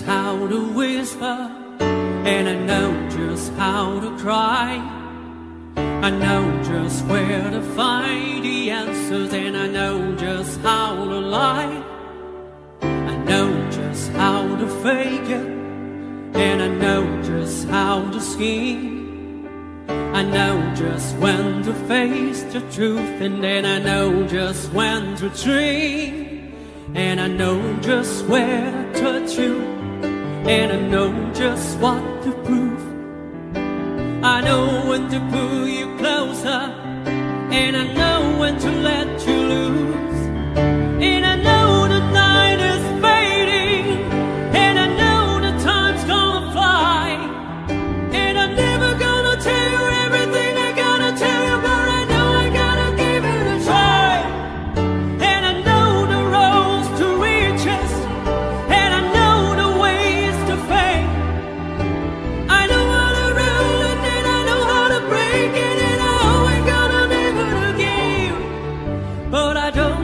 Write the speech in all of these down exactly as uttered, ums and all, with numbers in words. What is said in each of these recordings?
just how to whisper, and I know just how to cry. I know just where to find the answers, and I know just how to lie. I know just how to fake it, and I know just how to scheme. I know just when to face the truth, and then I know just when to dream. And I know just where to touch you, and I know just what to prove. I know when to pull you closer, and I know when to let you loose. And I know the night is fading, and I know the time's gonna fly. And I'm never gonna tell you everything I gotta tell you, but I know I gotta give it a try. And I know the roads to riches, and I know the ways to fame. I know how to rule it, and I know how to break it, and I always gotta live it again. But I don't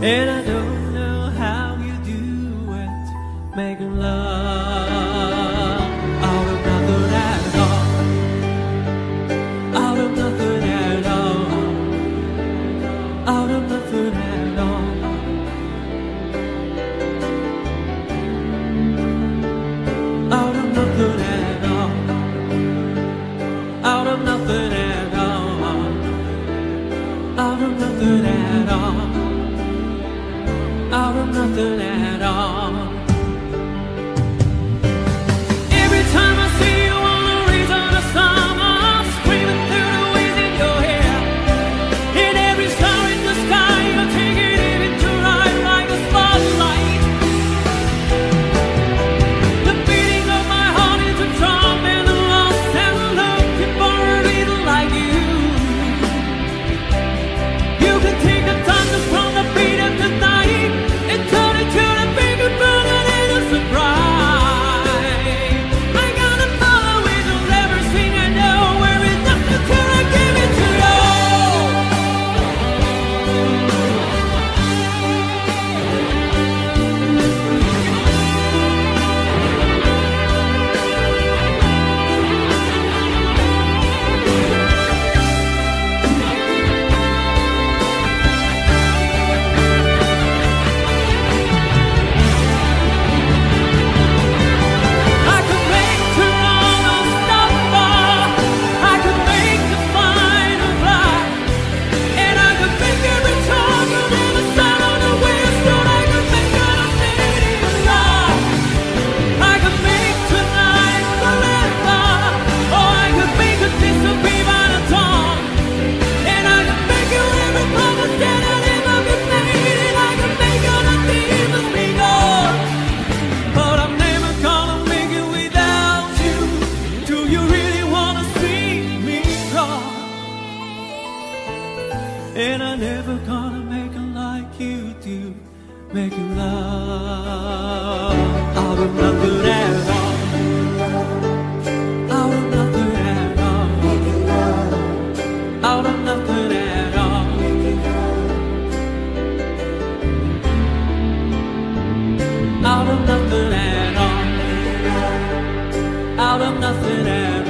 And I don't know how you do it, making love out of nothing at all, out of nothing at all, out of nothing at all, out of nothing at all, out of nothing at all, out of nothing at all. Out of nothing at all. Every time I see you on the reeds of the summer, I'm screaming through the winds in your hair. In every star in the sky, you're taking it into life like a spotlight. The beating of my heart is a trumpet, the lost and the love can burn a little like you. You can take the thunder from the beat of the night. And I never gonna make it like you do, making love out of nothing at all, out of nothing at all, out of nothing at all, out of nothing at all, out of nothing at all, out of nothing at all. Out of nothing at all.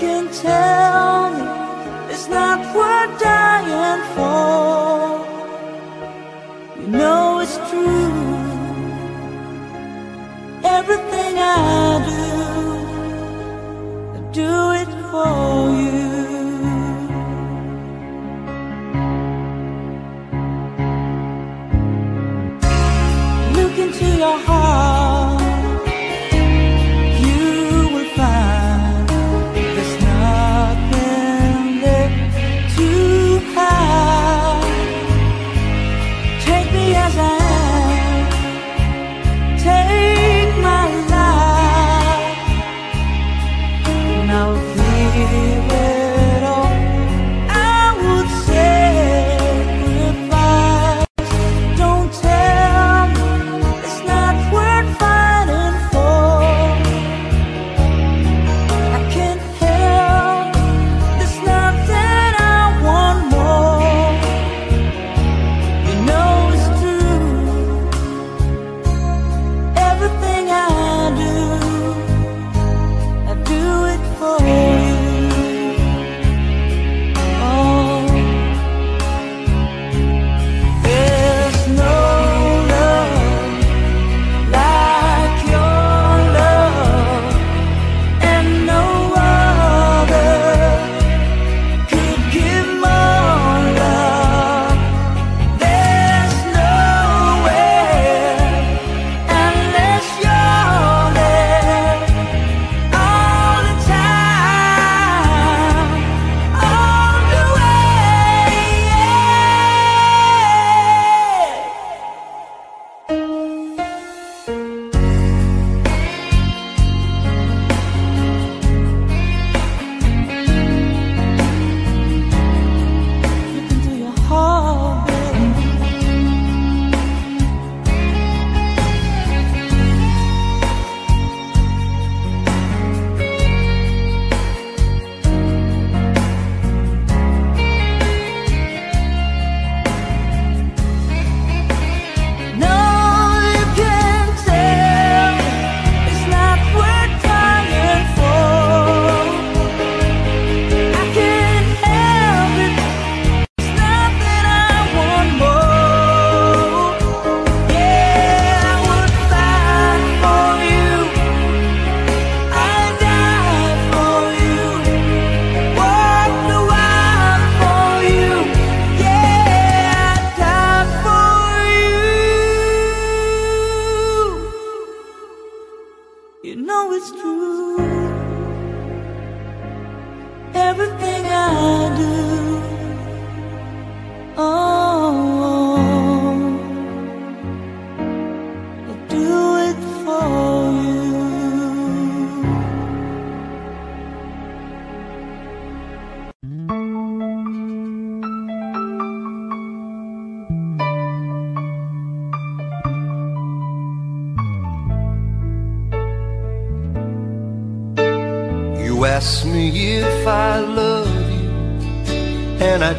can tell me it's not worth dying for. You know it's true, everything I do, I do it for you. Look into your heart,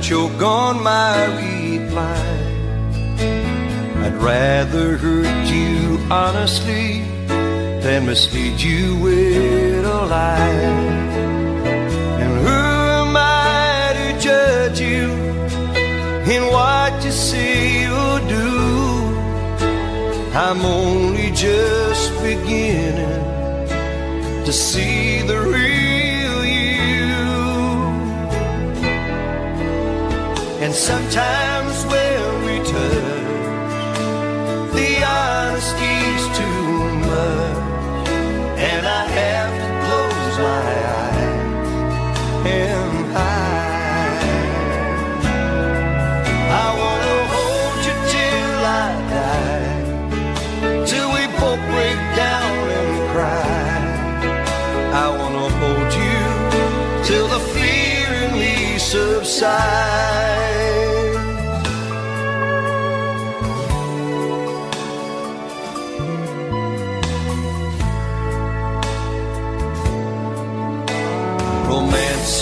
choke on my reply. I'd rather hurt you honestly than mislead you with a lie. And who am I to judge you in what you say or do? I'm only just beginning to see the real. And sometimes when we touch, the honesty's too much, and I have to close my eyes and hide. I wanna hold you till I die, till we both break down and cry. I wanna hold you till the fear in me subsides.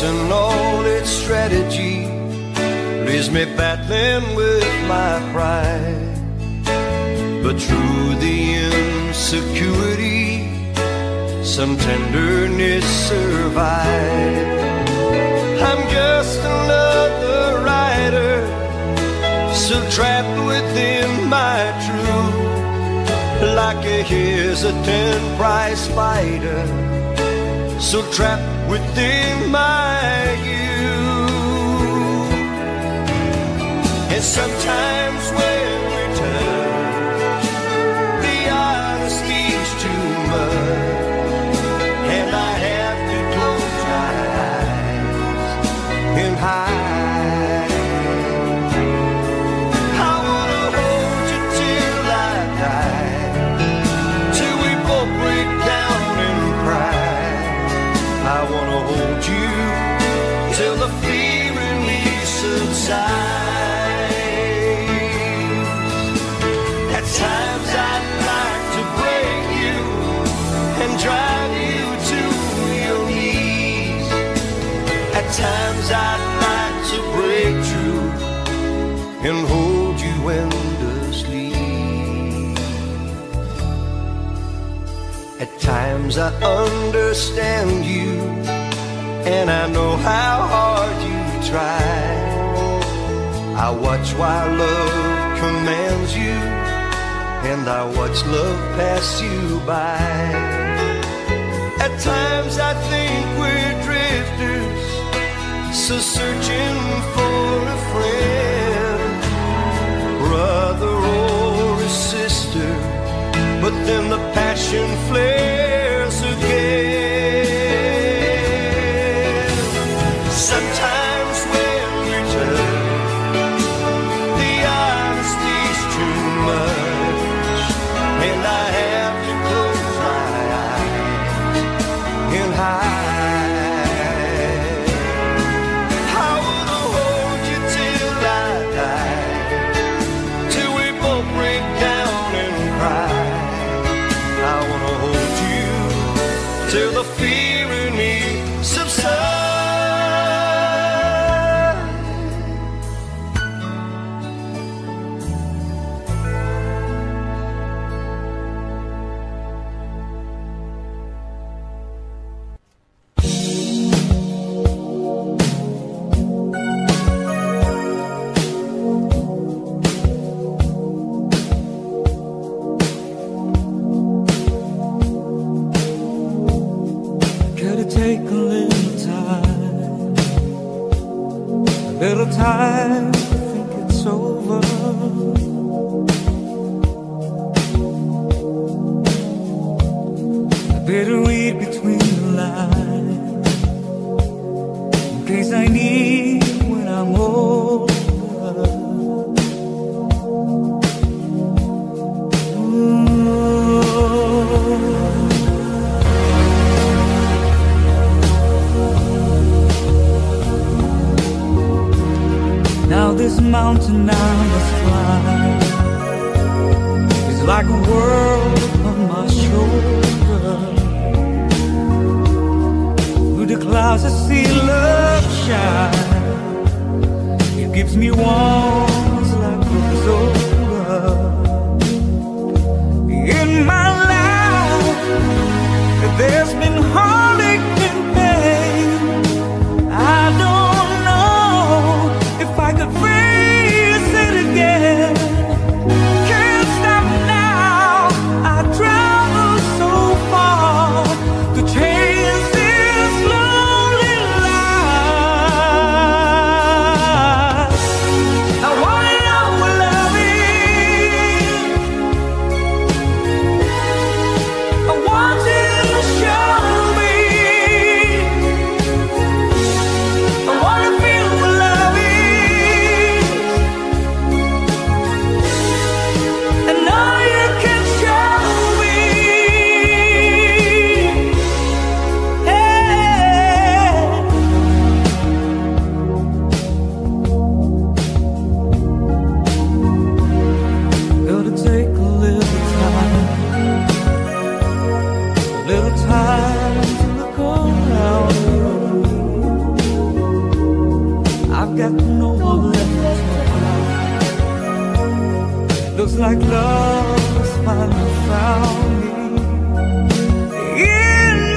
And all its strategy leaves me battling with my pride. But through the insecurity, some tenderness survived. I'm just another rider, still trapped within my truth, like a hesitant prize fighter, so trapped within my youth. And sometimes when we turn, the honesty's too much, and I have to close my eyes and hide. I wanna hold you till I die, till we both break down and cry. I wanna hold you till the fear in me subsides. At times I'd like to break you and drive you to your knees. At times I'd like to break through and hold you in the sleep. At times I understand you, and I know how hard you try. I watch while love commands you, and I watch love pass you by. At times I think we're drifters, so searching for a friend, brother or a sister, but then the passion flares again. Sometimes when we turn, the honesty's too much, and I have to close my eyes and hide. I wanna hold you till I die, till we both break down and cry. I wanna hold you till the fear in me subsides. Time to think it's over. I better read between the lines, in case I need when I'm older. Ooh. Now this mountain I must climb is like a world on my shoulders. Through the clouds I see love shine. It gives me warmth as life grows older. In my life there's been heartache and pain. I don't I could freeze it again. Can't stop now. I travel so far to chase this lonely life. I want to know what love is. I want you to show me. I want to feel. Looks like love has finally found me. In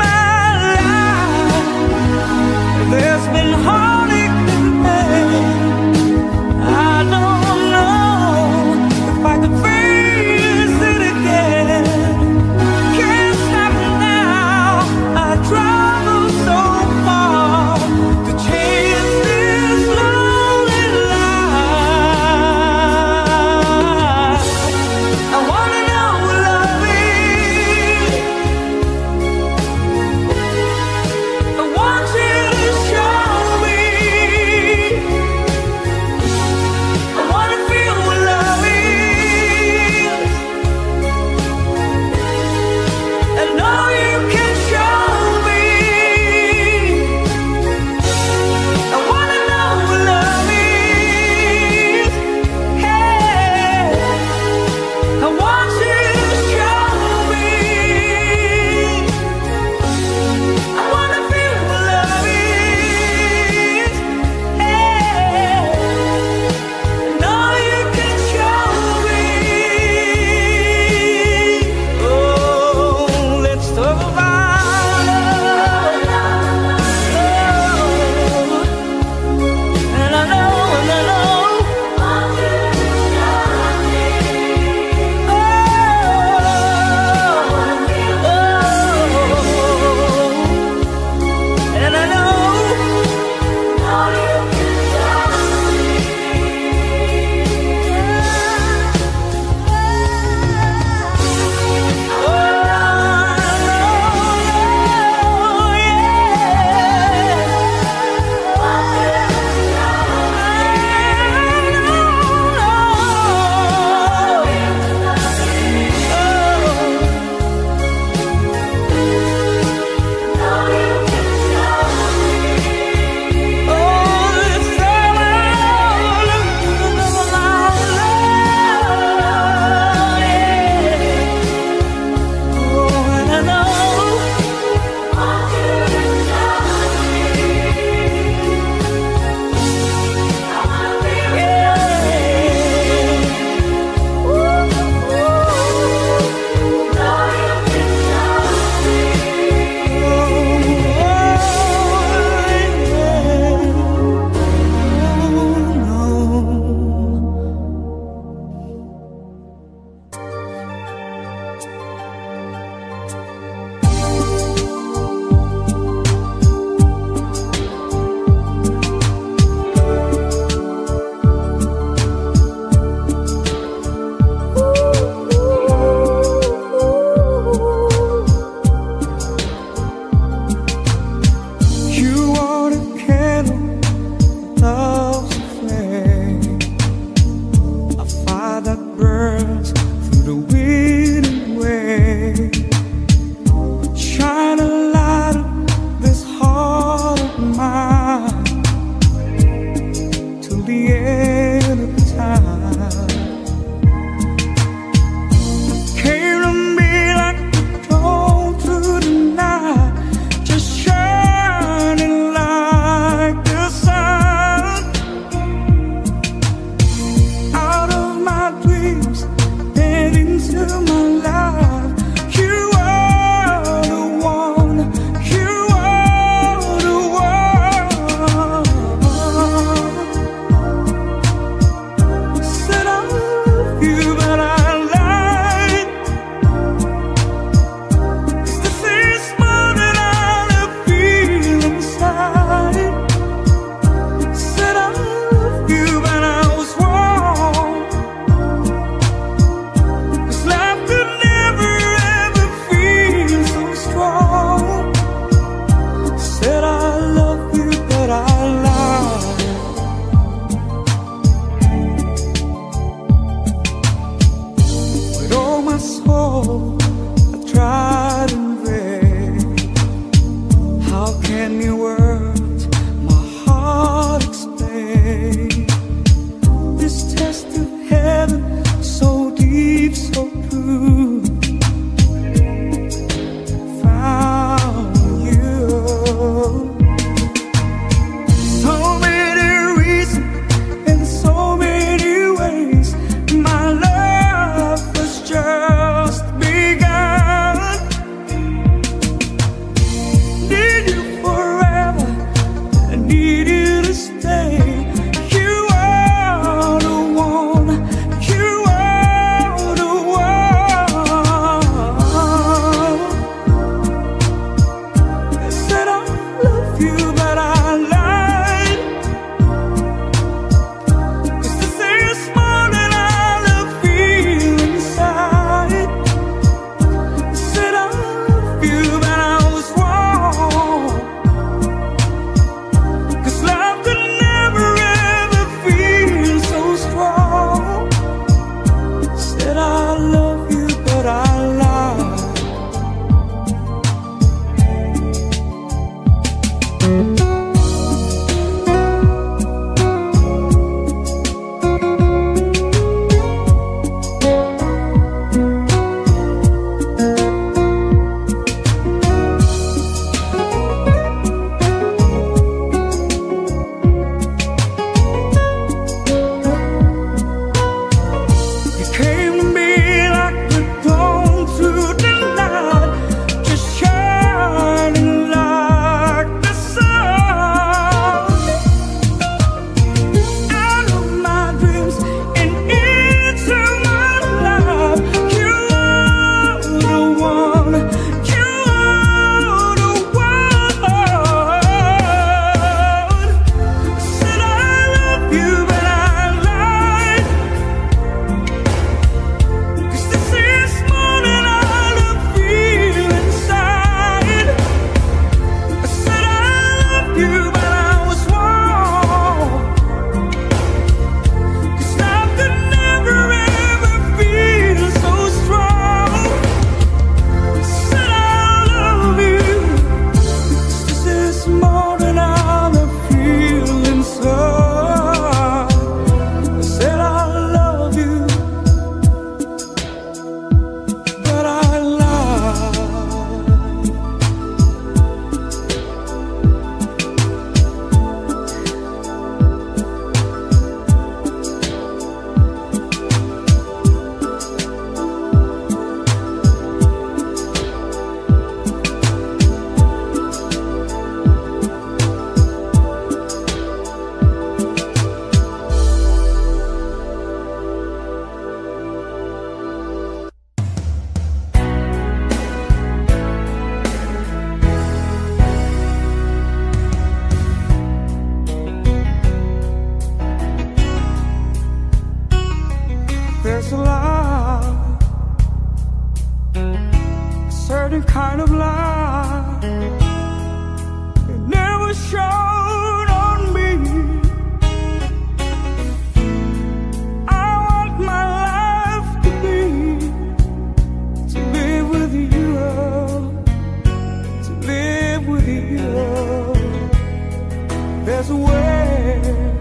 as well.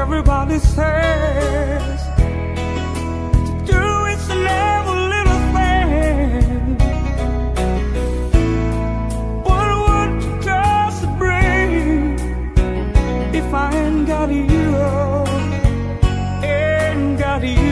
Everybody says to do is to love a little thing, but what does it bring if I ain't got you, ain't got you?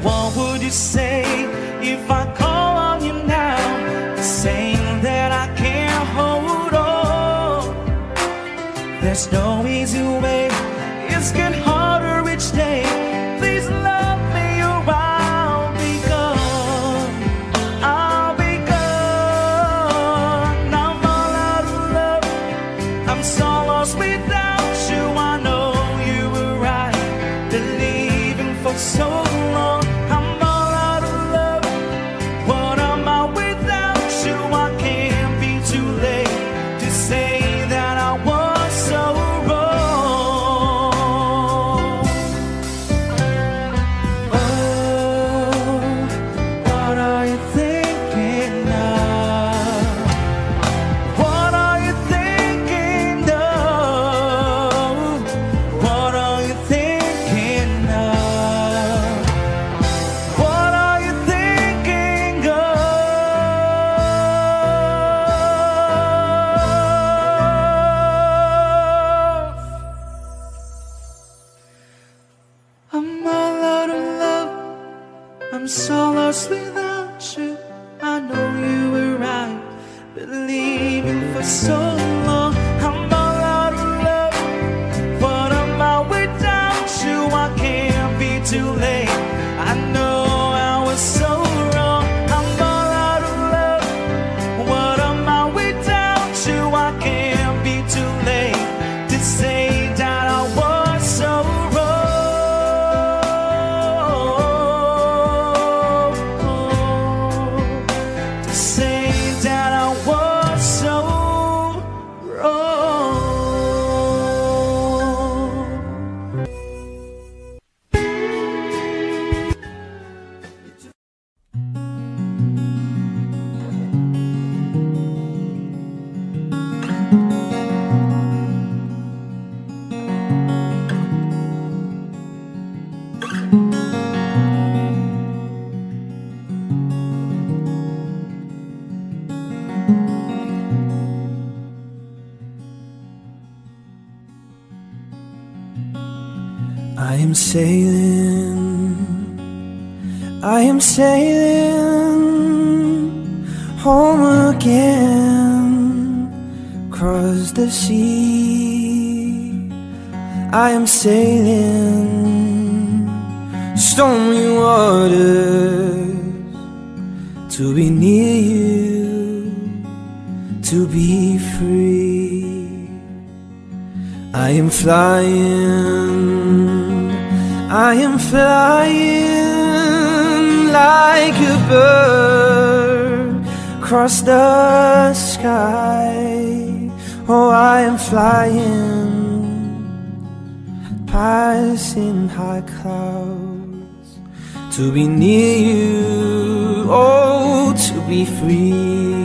And what would you say if I call on you now, saying that I can't hold on? There's no easy way, it's getting harder each day. Please love me or I'll be gone, I'll be gone. I'm all out of love, I'm so lost without you. I know you were right, believing for so long. I'm all out of love, what am I without you? I can't be too late to say that I was so wrong. Oh, what are you thinking of? What are you thinking of? What are you thinking of? What are you thinking of? I'm all out of love, I'm so lost without you. I know you were right, believing for so long. I'm all out of love, what am I without you? I can't be too late, I know I was so wrong. I'm all out of love, what am I without you? I can't be too late to say that I was so wrong, to say that I was so wrong. I am sailing, I am sailing home again, across the sea. I am sailing stormy waters, to be near you, to be free. I am flying, I am flying like a bird across the sky. Oh, I am flying, passing high clouds, to be near you, oh, to be free.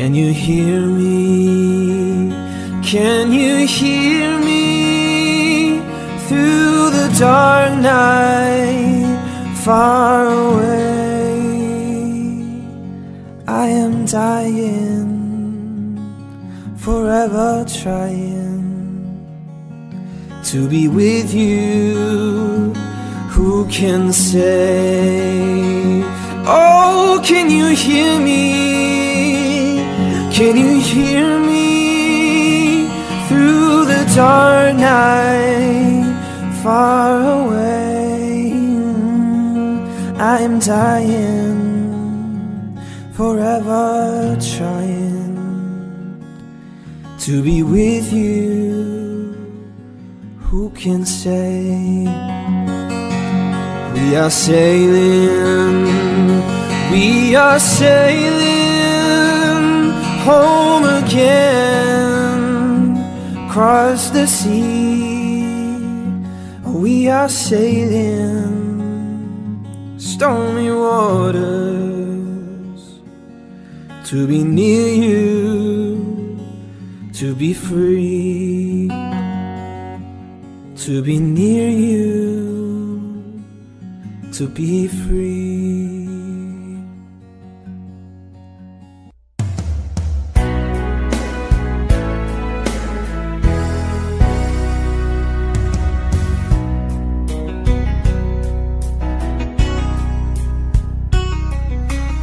Can you hear me? Can you hear me? Through the dark night, far away. I am dying, forever trying to be with you. Who can say? Oh, can you hear me? Can you hear me through the dark night, far away? I am dying, forever trying to be with you. Who can say? We are sailing, we are sailing home again, across the sea. We are sailing stormy waters, to be near you, to be free. To be near you, to be free.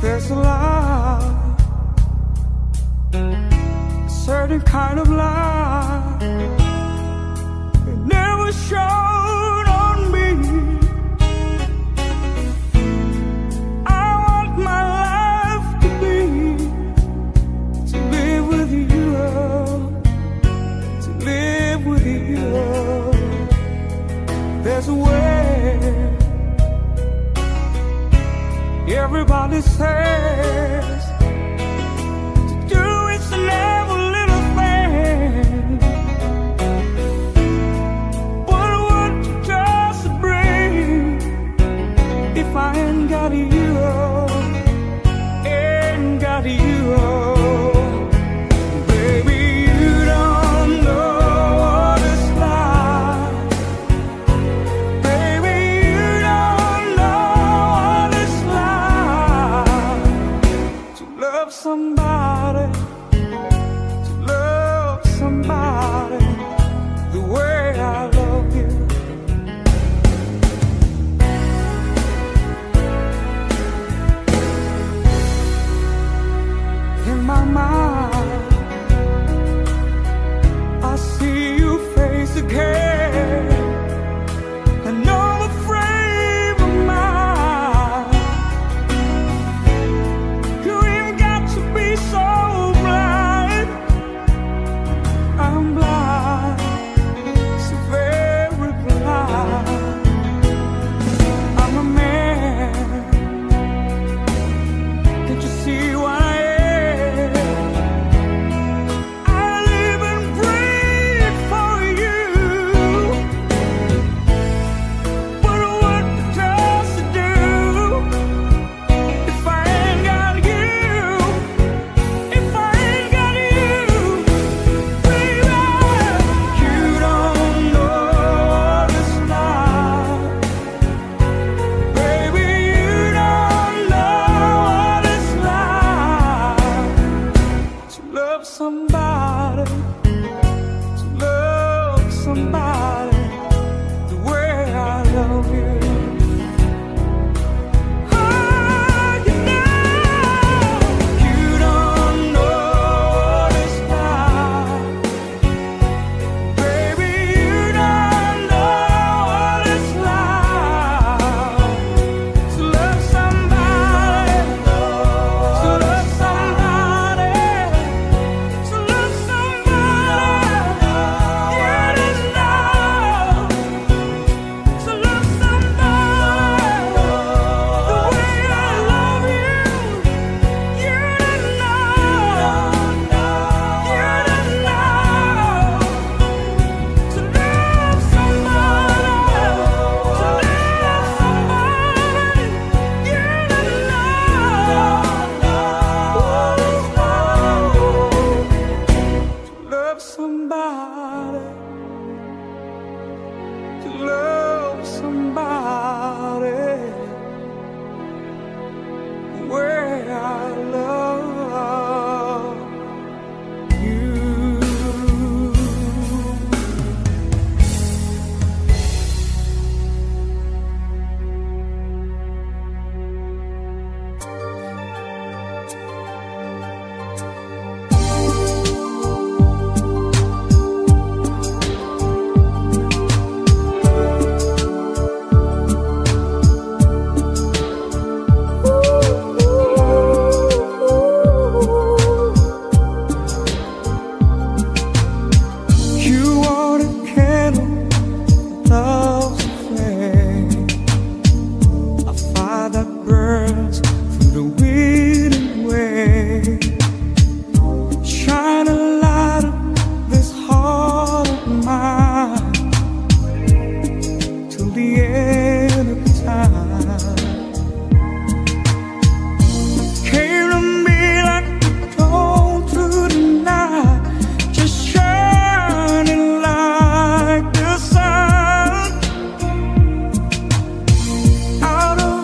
There's a love, a certain kind of love, it never shone on me. I want my life to be, to live with you, to live with you. There's a way. Everybody says to do each and every little thing, but what you just bring, if I ain't got you, ain't got you. Out of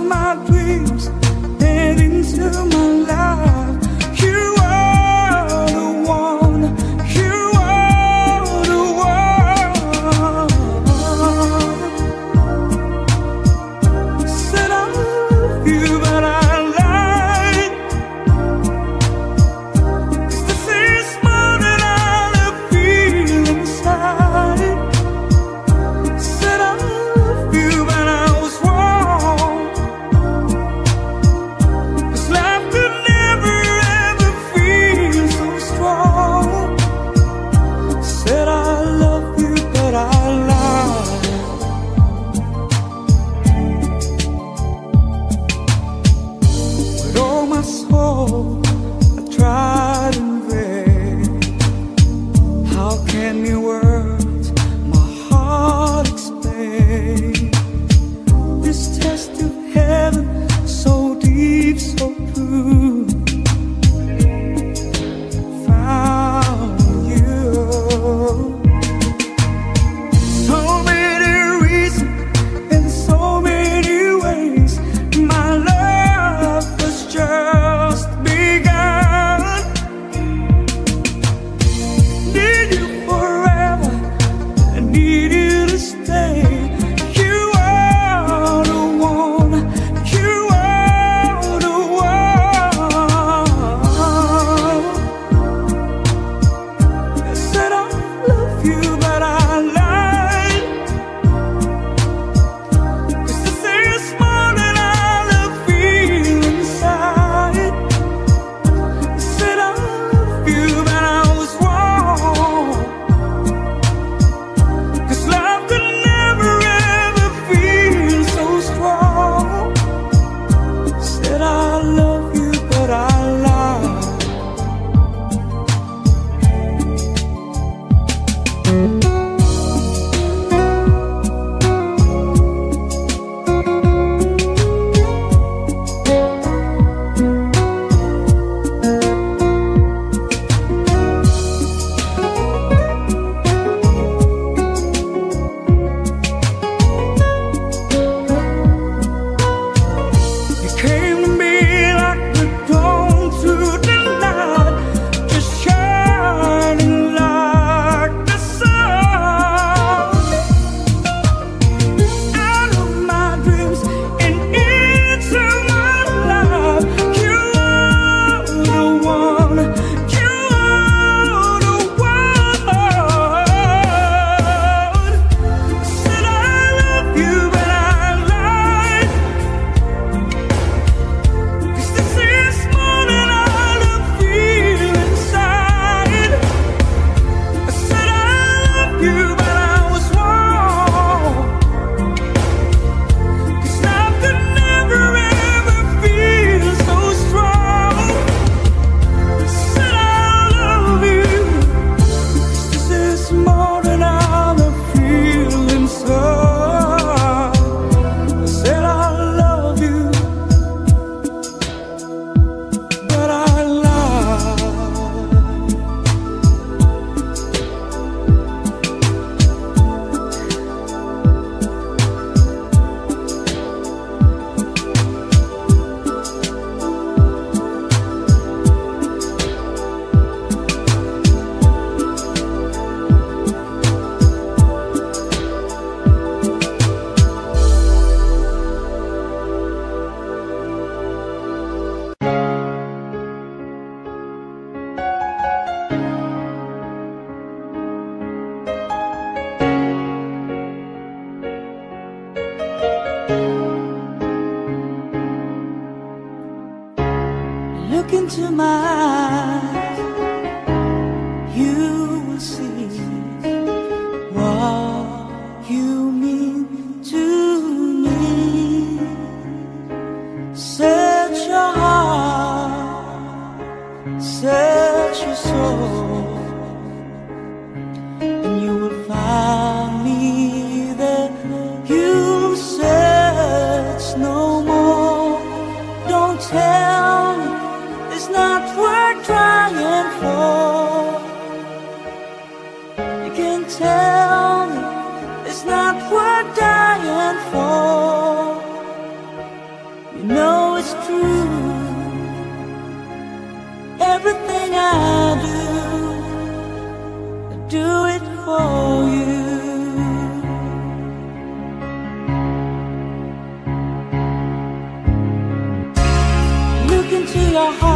Your heart.